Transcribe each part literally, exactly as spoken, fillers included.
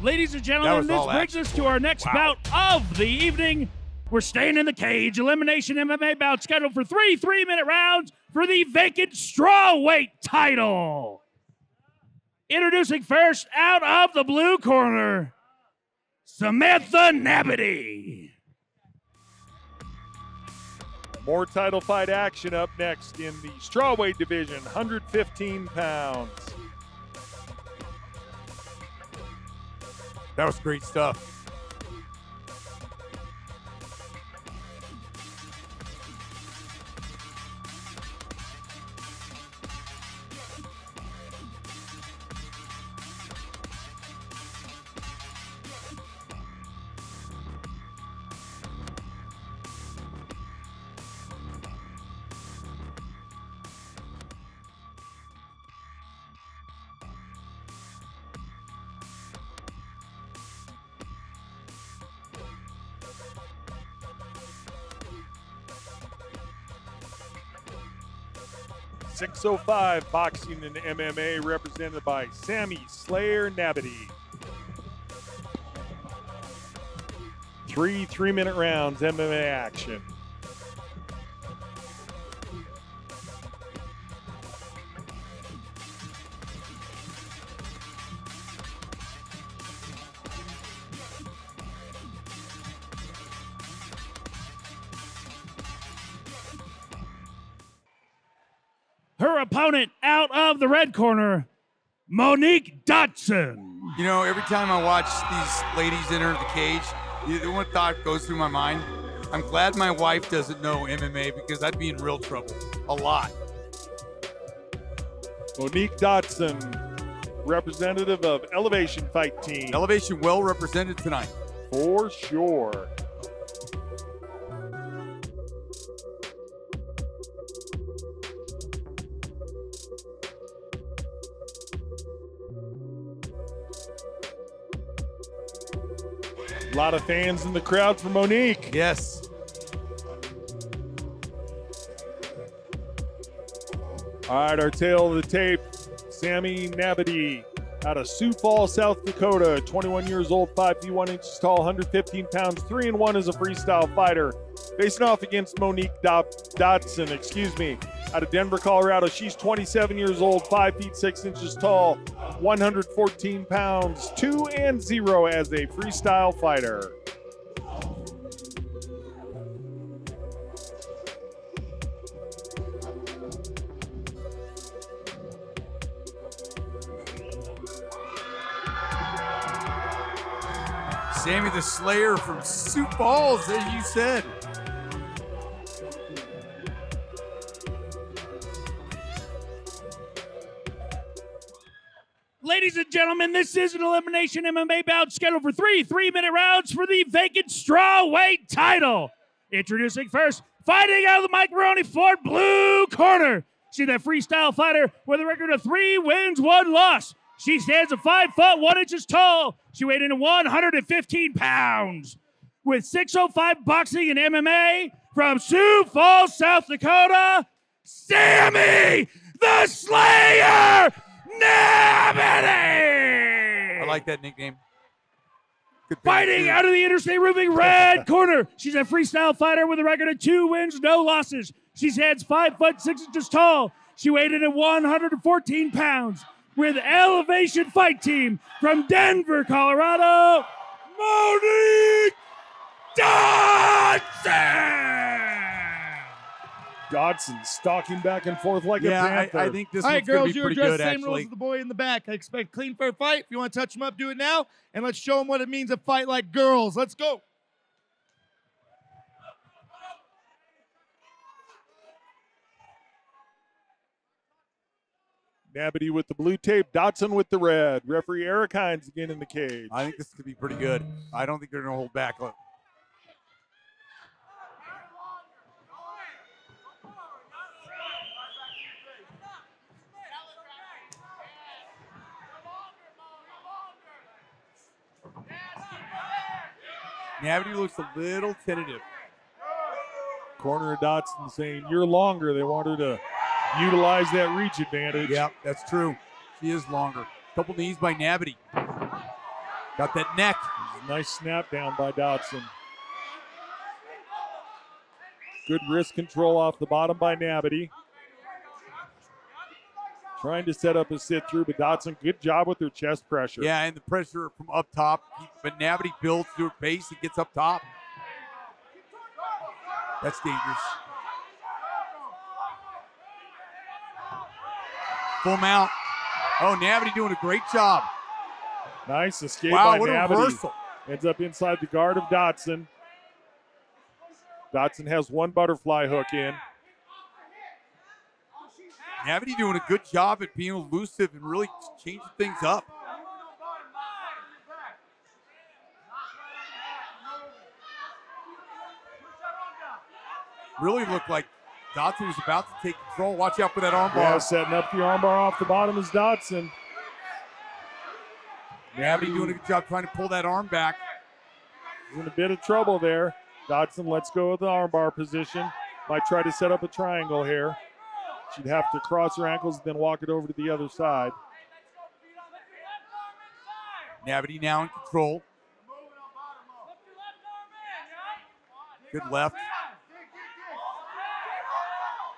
Ladies and gentlemen, this brings us to our next wow. bout of the evening. We're staying in the cage. Elimination M M A bout scheduled for three three-minute rounds for the vacant strawweight title. Introducing first, out of the blue corner, Samantha Nabity. More title fight action up next in the strawweight division, one fifteen pounds. That was great stuff. six oh five boxing and M M A, represented by Sammy Slayer Nabity. Three three-minute rounds M M A action. Her opponent, out of the red corner, Monique Dodson. You know, every time I watch these ladies enter the cage, the one thought goes through my mind. I'm glad my wife doesn't know M M A because I'd be in real trouble, a lot. Monique Dodson, representative of Elevation Fight Team. Elevation well represented tonight. For sure. A lot of fans in the crowd for Monique. Yes. All right, our tail of the tape, Sammy Nabity out of Sioux Falls, South Dakota, twenty-one years old, five feet one inches tall, one fifteen pounds, three and one as a freestyle fighter. Facing off against Monique Dodson, excuse me, out of Denver, Colorado. She's twenty-seven years old, five feet six inches tall, one fourteen pounds, two and zero as a freestyle fighter. Sammy the Slayer from Sioux Falls, as you said. Ladies and gentlemen, this is an elimination M M A bout scheduled for three three-minute rounds for the vacant strawweight title. Introducing first, fighting out of the Mike Maroney Ford blue corner. She's that freestyle fighter with a record of three wins, one loss. She stands at five foot one inches tall. She weighed in at one fifteen pounds. With six oh five boxing and M M A from Sioux Falls, South Dakota, Sammy the Slayer Nabity! I like that nickname. Good Fighting thing. Out of the interstate roofing red corner. She's a freestyle fighter with a record of two wins, no losses. She stands five foot six inches tall. She weighed in at one fourteen pounds. With Elevation Fight Team from Denver, Colorado, Monique Dodson! Dodson stalking back and forth like yeah, a panther. I, I think this All right, one's girls, be pretty good, actually. All right, girls, you're addressed same rules as the boy in the back. I expect clean, fair fight. If you want to touch them up, do it now. And let's show them what it means to fight like girls. Let's go. Nabity with the blue tape, Dodson with the red. Referee Eric Hines again in the cage. I think this could be pretty good. I don't think they're going to hold back. Look. Nabity looks a little tentative. Corner of Dodson saying, "You're longer." They want her to utilize that reach advantage. Yep, that's true. She is longer. Couple knees by Nabity. Got that neck. Nice snap down by Dodson. Good wrist control off the bottom by Nabity. Trying to set up a sit through, but Dodson, good job with her chest pressure. Yeah, and the pressure from up top. But Nabity builds through her base and gets up top. That's dangerous. Full mount. Oh, Nabity doing a great job. Nice escape wow, by what Nabity. A reversal. Ends up inside the guard of Dodson. Dodson has one butterfly hook in. Nabity doing a good job at being elusive and really changing things up. Really looked like Dodson was about to take control. Watch out for that armbar. Yeah, setting up the armbar off the bottom is Dodson. Nabity doing a good job trying to pull that arm back. He's in a bit of trouble there. Dodson lets go of the armbar position. Might try to set up a triangle here. She'd have to cross her ankles and then walk it over to the other side. Nabity now in control. Good left.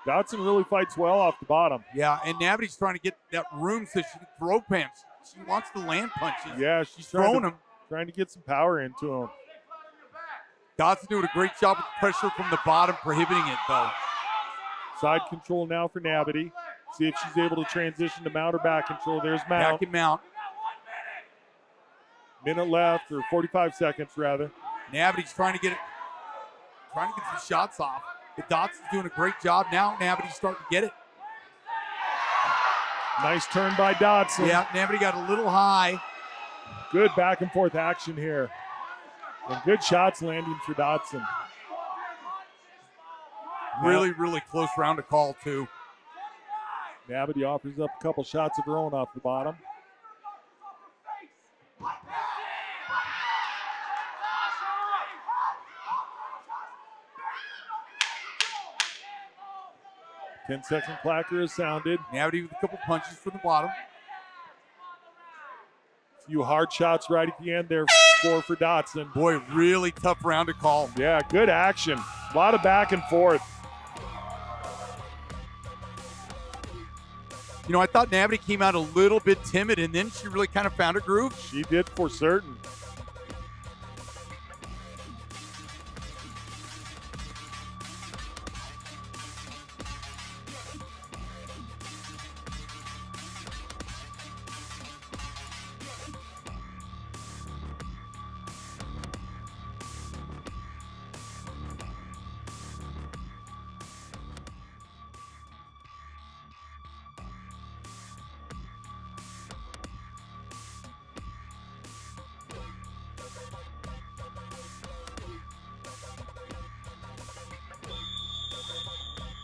Dodson really fights well off the bottom. Yeah, and Nabity's trying to get that room so she can throw pants. She wants to land punches. Yeah, she's throwing them. Trying to get some power into him. Dodson doing a great job with pressure from the bottom, prohibiting it, though. Side control now for Nabity. See if she's able to transition to mount or back control. There's mount. Back and mount. Minute left, or forty-five seconds, rather. Nabity's trying to get it, trying to get some shots off. But Dotson's doing a great job now. Nabity's starting to get it. Nice turn by Dodson. Yeah, Nabity got a little high. Good back and forth action here. And good shots landing for Dodson. Really, really close round to call, too. Nabity offers up a couple shots of her own off the bottom. ten second clacker is sounded. Nabity with a couple punches from the bottom. A few hard shots right at the end there. Score for Dodson. Boy, really tough round to call. Yeah, good action. A lot of back and forth. You know, I thought Nabity came out a little bit timid, and then she really kind of found her groove. She did for certain.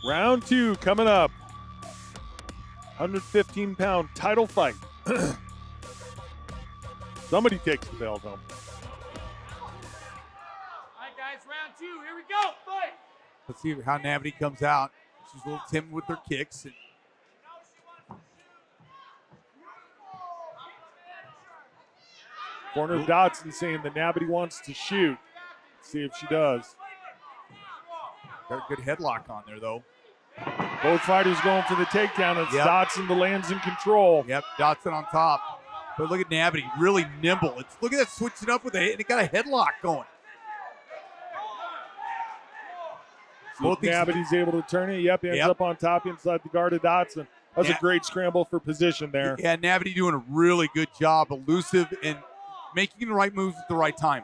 Round two coming up. one fifteen pound title fight. Somebody takes the belt home. All right, guys, round two. Here we go. Fight. Let's see how Nabity comes out. She's a little timid with her kicks. And corner of Dodson saying that Nabity wants to shoot. Let's see if she does. Got a good headlock on there, though. Both fighters going for the takedown. It's yep. Dodson, the lands in control. Yep, Dodson on top. But look at Nabity, really nimble. It's, look at that switching up with a hit, and it got a headlock going. Both Nabity's able to turn it. Yep, he ends yep. up on top inside the guard of Dodson. That was Nab a great scramble for position there. Yeah, Nabity doing a really good job, elusive and making the right moves at the right time.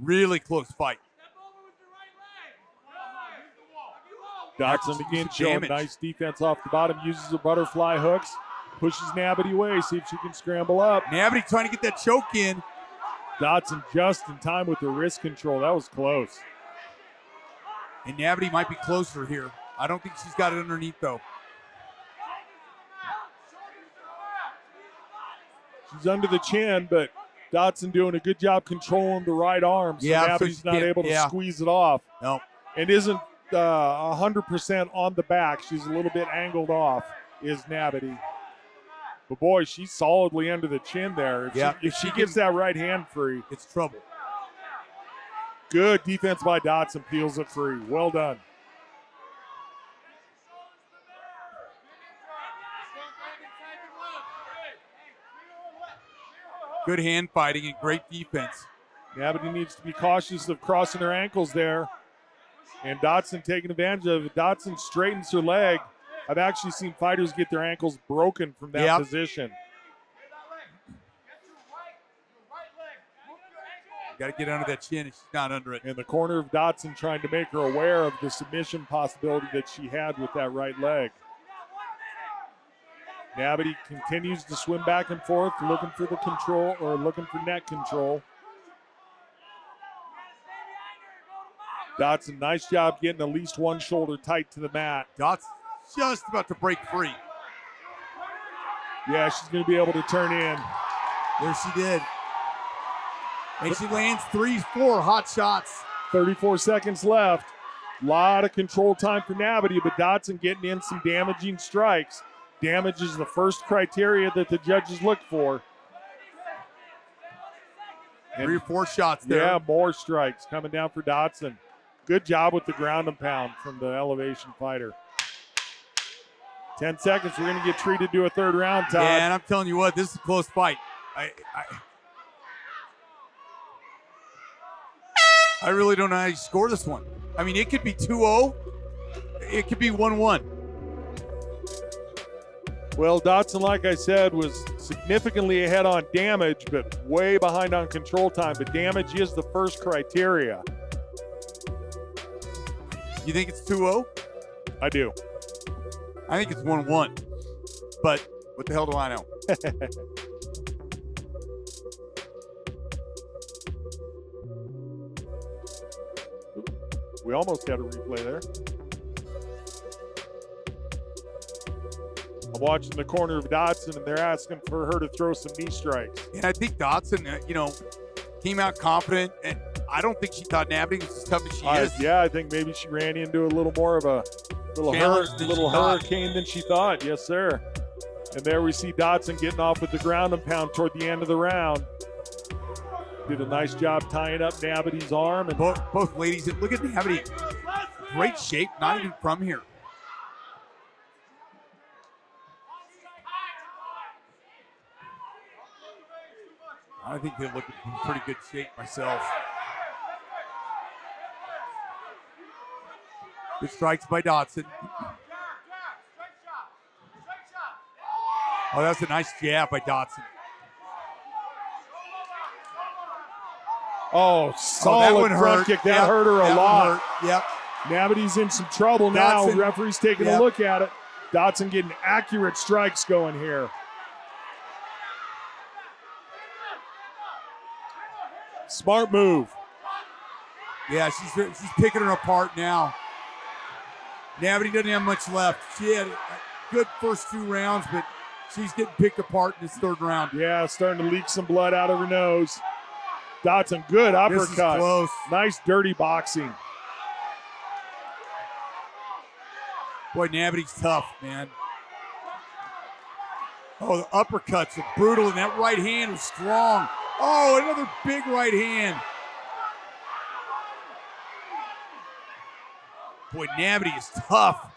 Really close fight. Dodson again showing nice defense off the bottom. Uses the butterfly hooks. Pushes Nabity away. See if she can scramble up. Nabity trying to get that choke in. Dodson just in time with the wrist control. That was close. And Nabity might be closer here. I don't think she's got it underneath, though. She's under the chin, but Dodson doing a good job controlling the right arm, so yeah, Nabity's so not able to yeah. squeeze it off. No. And isn't uh, one hundred percent on the back. She's a little bit angled off, is Nabity. But, boy, she's solidly under the chin there. If, yeah, she, if she gives that right hand free, it's trouble. Good defense by Dodson. Peels it free. Well done. Good hand fighting and great defense. Nabity needs to be cautious of crossing her ankles there. And Dodson taking advantage of it. Dodson straightens her leg. I've actually seen fighters get their ankles broken from that yep. position. Got to get under that chin, and she's not under it. In the corner of Dodson trying to make her aware of the submission possibility that she had with that right leg. Nabity continues to swim back and forth, looking for the control or looking for net control. Dodson, nice job getting at least one shoulder tight to the mat. Dotson's just about to break free. Yeah, she's going to be able to turn in. There she did. And she lands three, four hot shots. thirty-four seconds left. A lot of control time for Nabity, but Dodson getting in some damaging strikes. Damage is the first criteria that the judges look for. And three or four shots there. Yeah, more strikes coming down for Dodson. Good job with the ground and pound from the elevation fighter. Ten seconds, we're going to get treated to a third round, Todd. Yeah, and I'm telling you what, this is a close fight. I, I, I really don't know how you score this one. I mean, it could be two oh. It could be one one. Well, Dodson, like I said, was significantly ahead on damage, but way behind on control time. But damage is the first criteria. You think it's two oh? I do. I think it's one one. But what the hell do I know? We almost had a replay there. I'm watching the corner of Dodson, and they're asking for her to throw some knee strikes. And I think Dodson, you know, came out confident, and I don't think she thought Nabity was as tough as she uh, is. Yeah, I think maybe she ran into a little more of a little, hur little hurricane than she thought. Yes, sir. And there we see Dodson getting off with the ground and pound toward the end of the round. Did a nice job tying up Nabity's arm. And both, both ladies, look at Nabity. Great shape, not even from here. I think they look in pretty good shape myself. Good strikes by Dodson. Oh, that's a nice jab by Dodson. Oh, solid oh, that front hurt. kick. That yep. hurt her a that lot. Yep. Nabity's in some trouble Dodson. now. Referee's taking yep. a look at it. Dodson getting accurate strikes going here. Smart move. Yeah, she's she's picking her apart now. Nabity doesn't have much left. She had a good first two rounds, but she's getting picked apart in this third round. Yeah, starting to leak some blood out of her nose. Dodson, good uppercut. This is close. Nice dirty boxing. Boy, Nabity's tough, man. Oh, the uppercuts are brutal, and that right hand was strong. Oh, another big right hand. Boy, Nabity is tough.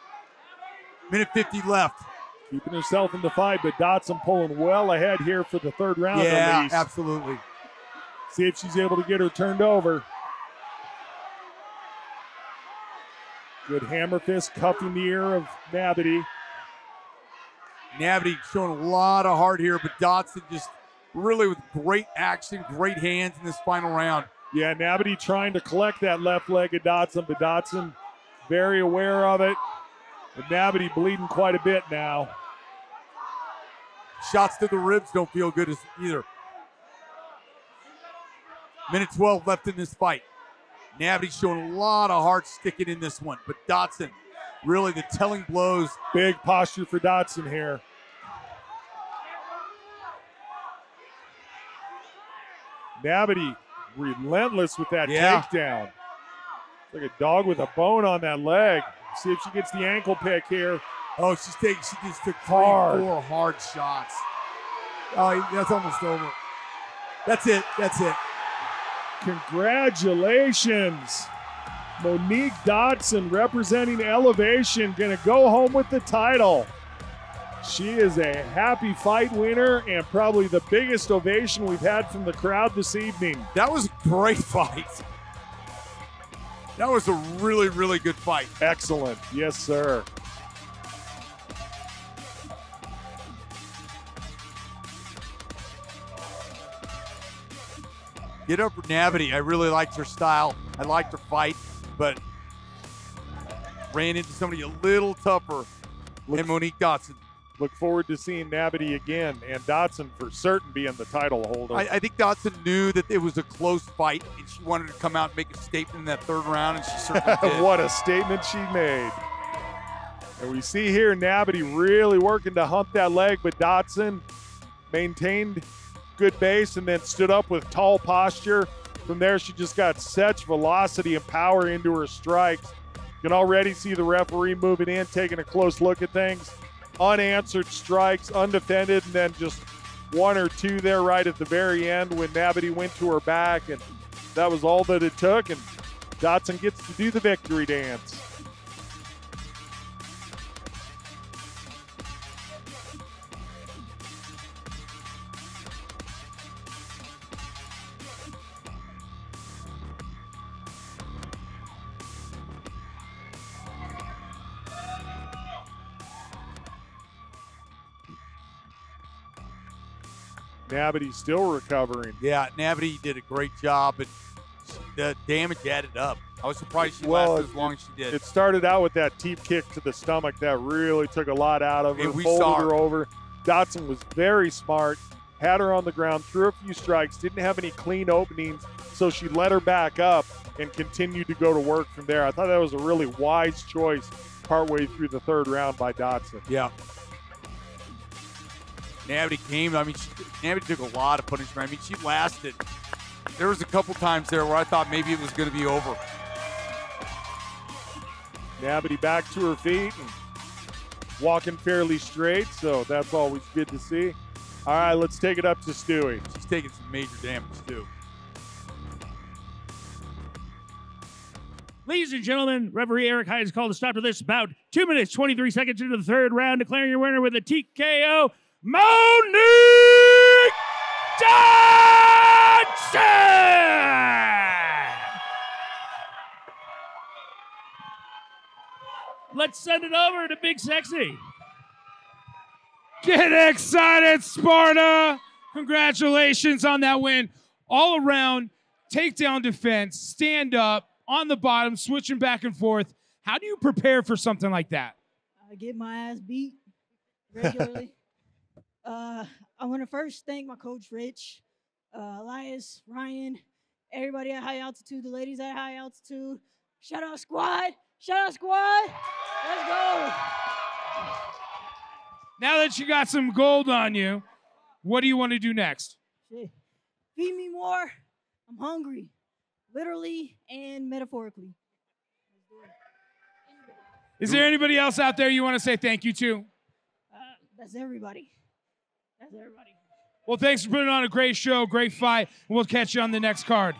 minute fifty left. Keeping herself in the fight, but Dodson pulling well ahead here for the third round. Yeah, at least. Absolutely. See if she's able to get her turned over. Good hammer fist cuffing the ear of Nabity. Nabity showing a lot of heart here, but Dodson just really with great action, great hands in this final round. Yeah, Nabity trying to collect that left leg of Dodson, but Dodson very aware of it. And Nabity bleeding quite a bit now. Shots to the ribs don't feel good either. minute twelve left in this fight. Nabity showing a lot of heart sticking in this one, but Dodson, really the telling blows. Big posture for Dodson here. Nabity relentless with that yeah. takedown. Like a dog with a bone on that leg. See if she gets the ankle pick here. Oh, she's taking, she just took three, hard. four hard shots. Oh, that's almost over. That's it. That's it. Congratulations. Monique Dodson, representing Elevation, going to go home with the title. She is a happy fight winner and probably the biggest ovation we've had from the crowd this evening. That was a great fight. That was a really, really good fight. Excellent. Yes, sir. Get over Nabity. I really liked her style. I liked her fight, but ran into somebody a little tougher than Monique Dodson. Look forward to seeing Nabity again, and Dodson for certain being the title holder. I, I think Dodson knew that it was a close fight, and she wanted to come out and make a statement in that third round, and she certainly did. What a statement she made. And we see here Nabity really working to hump that leg, but Dodson maintained good base and then stood up with tall posture. From there, she just got such velocity and power into her strikes. You can already see the referee moving in, taking a close look at things. Unanswered strikes, undefended, and then just one or two there right at the very end when Nabity went to her back, and that was all that it took, and Dodson gets to do the victory dance. Nabity's still recovering. Yeah, Nabity did a great job, and the damage added up. I was surprised she well, lasted as long as she did. It started out with that teep kick to the stomach that really took a lot out of her. And we folded saw her. her over. Dodson was very smart, had her on the ground, threw a few strikes, didn't have any clean openings, so she let her back up and continued to go to work from there. I thought that was a really wise choice partway through the third round by Dodson. Yeah. Nabity came, I mean, she, Nabity took a lot of punishment. I mean, she lasted. There was a couple times there where I thought maybe it was going to be over. Nabity back to her feet and walking fairly straight, so that's always good to see. All right, let's take it up to Stewie. She's taking some major damage, too. Ladies and gentlemen, referee Eric Hines called a stop to this about two minutes, twenty-three seconds into the third round, declaring your winner with a T K O. Monique Dodson! Let's send it over to Big Sexy. Get excited, Sparta! Congratulations on that win. All around, takedown defense, stand up, on the bottom, switching back and forth. How do you prepare for something like that? I get my ass beat regularly. Uh, I want to first thank my coach, Rich, uh, Elias, Ryan, everybody at High Altitude, the ladies at High Altitude. Shout out, squad. Shout out, squad. Let's go. Now that you got some gold on you, what do you want to do next? Feed me more. I'm hungry, literally and metaphorically. Is there anybody else out there you want to say thank you to? Uh, that's everybody. That's everybody. Well, thanks for putting on a great show, great fight. We'll catch you on the next card.